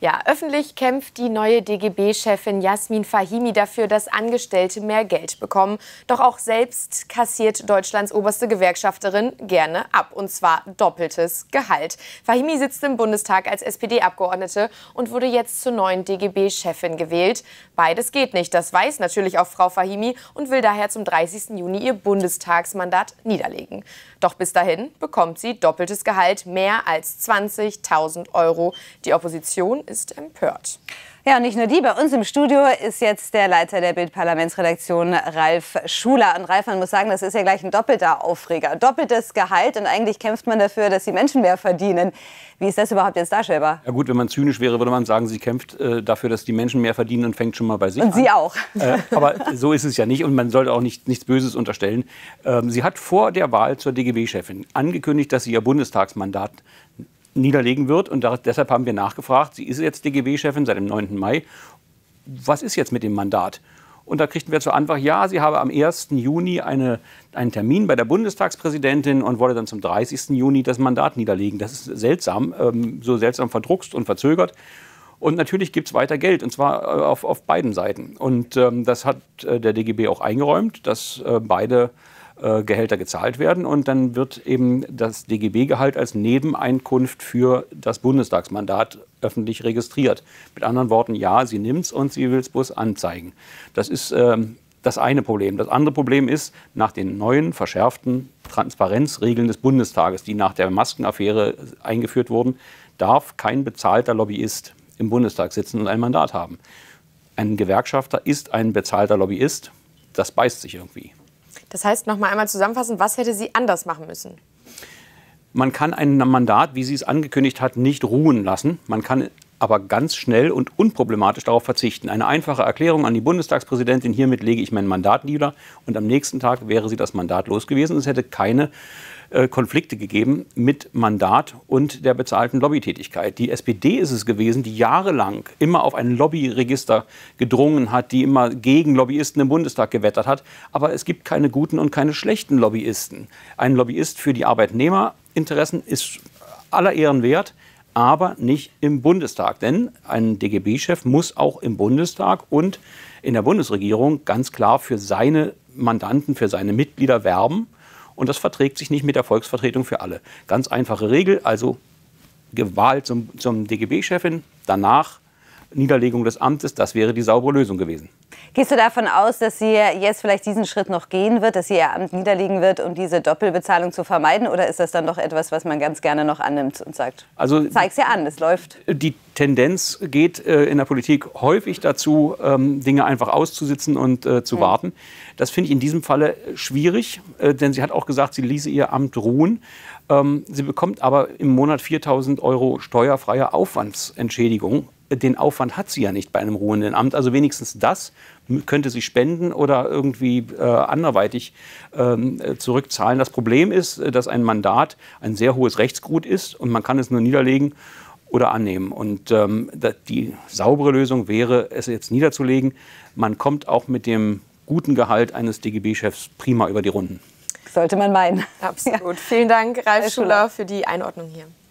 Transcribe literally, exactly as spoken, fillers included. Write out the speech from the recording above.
Ja, öffentlich kämpft die neue D G B-Chefin Yasmin Fahimi dafür, dass Angestellte mehr Geld bekommen. Doch auch selbst kassiert Deutschlands oberste Gewerkschafterin gerne ab, und zwar doppeltes Gehalt. Fahimi sitzt im Bundestag als S P D-Abgeordnete und wurde jetzt zur neuen D G B-Chefin gewählt. Beides geht nicht, das weiß natürlich auch Frau Fahimi und will daher zum dreißigsten Juni ihr Bundestagsmandat niederlegen. Doch bis dahin bekommt sie doppeltes Gehalt, mehr als zwanzigtausend Euro. Die Opposition ist empört. Ja, und nicht nur die. Bei uns im Studio ist jetzt der Leiter der Bild-Parlamentsredaktion, Ralf Schuler. Und Ralf, man muss sagen, das ist ja gleich ein doppelter Aufreger. Doppeltes Gehalt, und eigentlich kämpft man dafür, dass die Menschen mehr verdienen. Wie ist das überhaupt jetzt darstellbar? Ja gut, wenn man zynisch wäre, würde man sagen, sie kämpft äh, dafür, dass die Menschen mehr verdienen, und fängt schon mal bei sich an. Und sie auch. Äh, aber so ist es ja nicht, und man sollte auch nicht, nichts Böses unterstellen. Ähm, sie hat vor der Wahl zur D G B-Chefin angekündigt, dass sie ihr Bundestagsmandat niederlegen wird. Und da, deshalb haben wir nachgefragt, sie ist jetzt D G B-Chefin seit dem neunten Mai. Was ist jetzt mit dem Mandat? Und da kriegten wir zur Antwort, ja, sie habe am ersten Juni eine, einen Termin bei der Bundestagspräsidentin und wolle dann zum dreißigsten Juni das Mandat niederlegen. Das ist seltsam, ähm, so seltsam verdruckst und verzögert. Und natürlich gibt es weiter Geld, und zwar auf, auf beiden Seiten. Und ähm, das hat äh, der D G B auch eingeräumt, dass äh, beide Gehälter gezahlt werden, und dann wird eben das D G B-Gehalt als Nebeneinkunft für das Bundestagsmandat öffentlich registriert. Mit anderen Worten, ja, sie nimmt's und sie will's bloß anzeigen. Das ist ähm, das eine Problem. Das andere Problem ist, nach den neuen, verschärften Transparenzregeln des Bundestages, die nach der Maskenaffäre eingeführt wurden, darf kein bezahlter Lobbyist im Bundestag sitzen und ein Mandat haben. Ein Gewerkschafter ist ein bezahlter Lobbyist. Das beißt sich irgendwie. Das heißt, noch mal einmal zusammenfassend, was hätte sie anders machen müssen? Man kann ein Mandat, wie sie es angekündigt hat, nicht ruhen lassen. Man kann aber ganz schnell und unproblematisch darauf verzichten. Eine einfache Erklärung an die Bundestagspräsidentin, hiermit lege ich mein Mandat nieder. Und am nächsten Tag wäre sie das Mandat los gewesen. Es hätte keine äh, Konflikte gegeben mit Mandat und der bezahlten Lobbytätigkeit. Die S P D ist es gewesen, die jahrelang immer auf ein Lobbyregister gedrungen hat, die immer gegen Lobbyisten im Bundestag gewettert hat. Aber es gibt keine guten und keine schlechten Lobbyisten. Ein Lobbyist für die Arbeitnehmerinteressen ist aller Ehren wert, aber nicht im Bundestag. Denn ein D G B-Chef muss auch im Bundestag und in der Bundesregierung ganz klar für seine Mandanten, für seine Mitglieder werben. Und das verträgt sich nicht mit der Volksvertretung für alle. Ganz einfache Regel, also Gewalt zum, zum D G B-Chefin, danach Niederlegung des Amtes, das wäre die saubere Lösung gewesen. Gehst du davon aus, dass sie jetzt vielleicht diesen Schritt noch gehen wird, dass sie ihr Amt niederlegen wird, um diese Doppelbezahlung zu vermeiden? Oder ist das dann doch etwas, was man ganz gerne noch annimmt und sagt, also, zeig's ja an, es läuft? Die Tendenz geht äh, in der Politik häufig dazu, ähm, Dinge einfach auszusitzen und äh, zu mhm. warten. Das finde ich in diesem Falle schwierig, äh, denn sie hat auch gesagt, sie ließe ihr Amt ruhen. Ähm, sie bekommt aber im Monat viertausend Euro steuerfreie Aufwandsentschädigung. Den Aufwand hat sie ja nicht bei einem ruhenden Amt. Also wenigstens das könnte sie spenden oder irgendwie äh, anderweitig äh, zurückzahlen. Das Problem ist, dass ein Mandat ein sehr hohes Rechtsgut ist und man kann es nur niederlegen oder annehmen. Und ähm, die saubere Lösung wäre, es jetzt niederzulegen. Man kommt auch mit dem guten Gehalt eines D G B-Chefs prima über die Runden. Sollte man meinen. Absolut. Ja. Vielen Dank, Ralf Schuler, für die Einordnung hier.